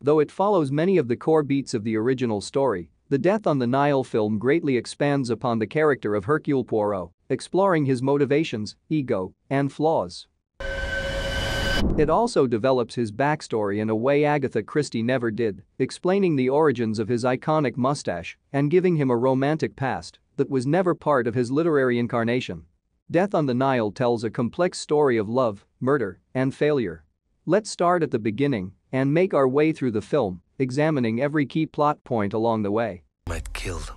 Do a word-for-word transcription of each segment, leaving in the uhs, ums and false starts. Though it follows many of the core beats of the original story, the Death on the Nile film greatly expands upon the character of Hercule Poirot, exploring his motivations, ego, and flaws. It also develops his backstory in a way Agatha Christie never did, explaining the origins of his iconic mustache and giving him a romantic past that was never part of his literary incarnation. Death on the Nile tells a complex story of love, murder, and failure. Let's start at the beginning and make our way through the film, examining every key plot point along the way. Might killed.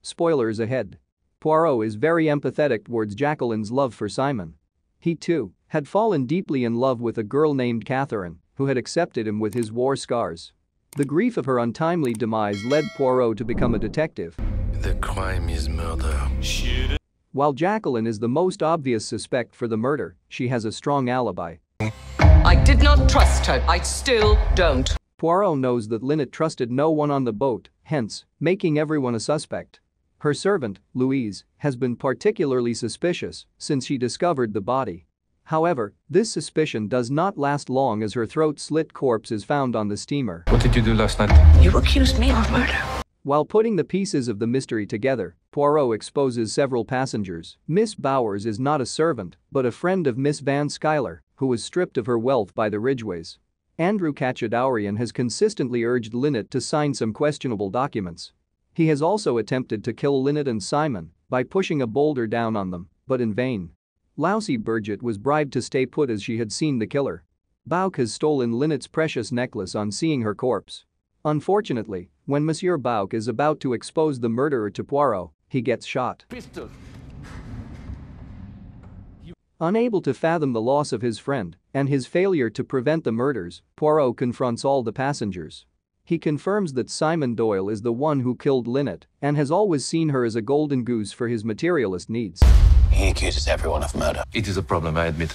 Spoilers ahead. Poirot is very empathetic towards Jacqueline's love for Simon. He, too, had fallen deeply in love with a girl named Catherine, who had accepted him with his war scars. The grief of her untimely demise led Poirot to become a detective. The crime is murder. Shoot. While Jacqueline is the most obvious suspect for the murder, she has a strong alibi. I did not trust her. I still don't. Poirot knows that Linnet trusted no one on the boat, hence, making everyone a suspect. Her servant, Louise, has been particularly suspicious since she discovered the body. However, this suspicion does not last long as her throat-slit corpse is found on the steamer. What did you do last night? You accused me of murder. While putting the pieces of the mystery together, Poirot exposes several passengers. Miss Bowers is not a servant, but a friend of Miss Van Schuyler, who was stripped of her wealth by the Ridgeways. Andrew Katchadourian has consistently urged Linnet to sign some questionable documents. He has also attempted to kill Linnet and Simon by pushing a boulder down on them, but in vain. Louise Bourget was bribed to stay put as she had seen the killer. Bouc has stolen Linnet's precious necklace on seeing her corpse. Unfortunately, when Monsieur Bouc is about to expose the murderer to Poirot, he gets shot. Pistol. Unable to fathom the loss of his friend and his failure to prevent the murders, Poirot confronts all the passengers. He confirms that Simon Doyle is the one who killed Linnet and has always seen her as a golden goose for his materialist needs. He accuses everyone of murder. It is a problem, I admit.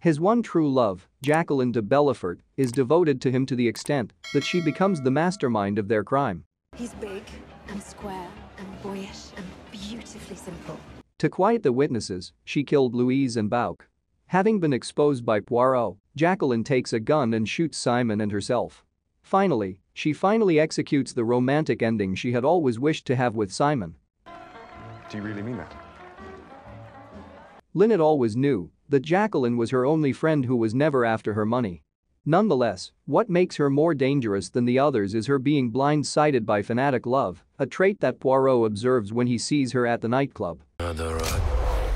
His one true love, Jacqueline de Bellefort, is devoted to him to the extent that she becomes the mastermind of their crime. He's big and square and boyish and beautifully simple. To quiet the witnesses, she killed Louise and Bouc. Having been exposed by Poirot, Jacqueline takes a gun and shoots Simon and herself. Finally, she finally executes the romantic ending she had always wished to have with Simon. Do you really mean that? Linnet always knew that Jacqueline was her only friend who was never after her money. Nonetheless, what makes her more dangerous than the others is her being blindsided by fanatic love, a trait that Poirot observes when he sees her at the nightclub. Murderer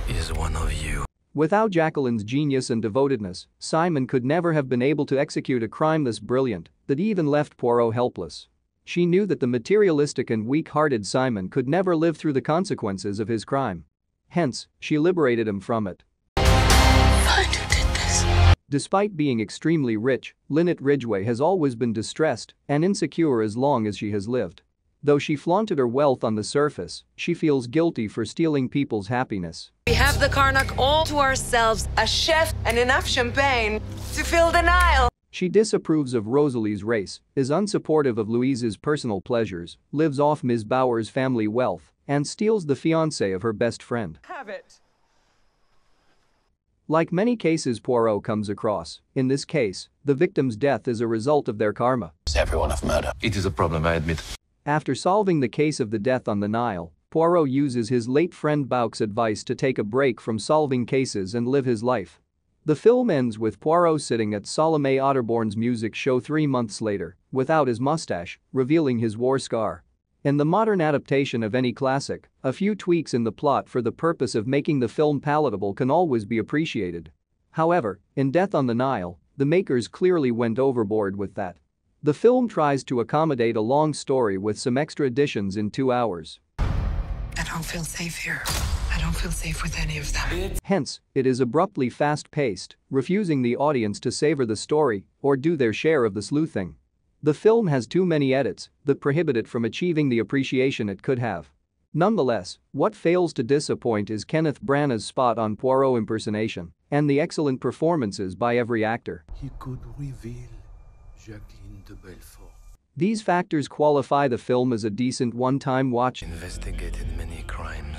is one of you. Without Jacqueline's genius and devotedness, Simon could never have been able to execute a crime this brilliant that even left Poirot helpless. She knew that the materialistic and weak-hearted Simon could never live through the consequences of his crime. Hence, she liberated him from it. Find who did this. Despite being extremely rich, Linnet Ridgeway has always been distressed and insecure as long as she has lived. Though she flaunted her wealth on the surface, she feels guilty for stealing people's happiness. We have the Karnak all to ourselves, a chef and enough champagne to fill the Nile. She disapproves of Rosalie's race, is unsupportive of Louise's personal pleasures, lives off Miss Bauer's family wealth, and steals the fiancé of her best friend. Have it. Like many cases Poirot comes across, in this case, the victim's death is a result of their karma. It's everyone of murder. It is a problem, I admit. After solving the case of the Death on the Nile, Poirot uses his late friend Bouc's advice to take a break from solving cases and live his life. The film ends with Poirot sitting at Salome Otterborn's music show three months later, without his mustache, revealing his war scar. In the modern adaptation of any classic, a few tweaks in the plot for the purpose of making the film palatable can always be appreciated. However, in Death on the Nile, the makers clearly went overboard with that. The film tries to accommodate a long story with some extra additions in two hours. I don't feel safe here. I don't feel safe with any of them. Hence, it is abruptly fast-paced, refusing the audience to savor the story or do their share of the sleuthing. The film has too many edits that prohibit it from achieving the appreciation it could have. Nonetheless, what fails to disappoint is Kenneth Branagh's spot on Poirot impersonation and the excellent performances by every actor. He could reveal Jacqueline de Bellefort. These factors qualify the film as a decent one-time watch. Investigated many crimes.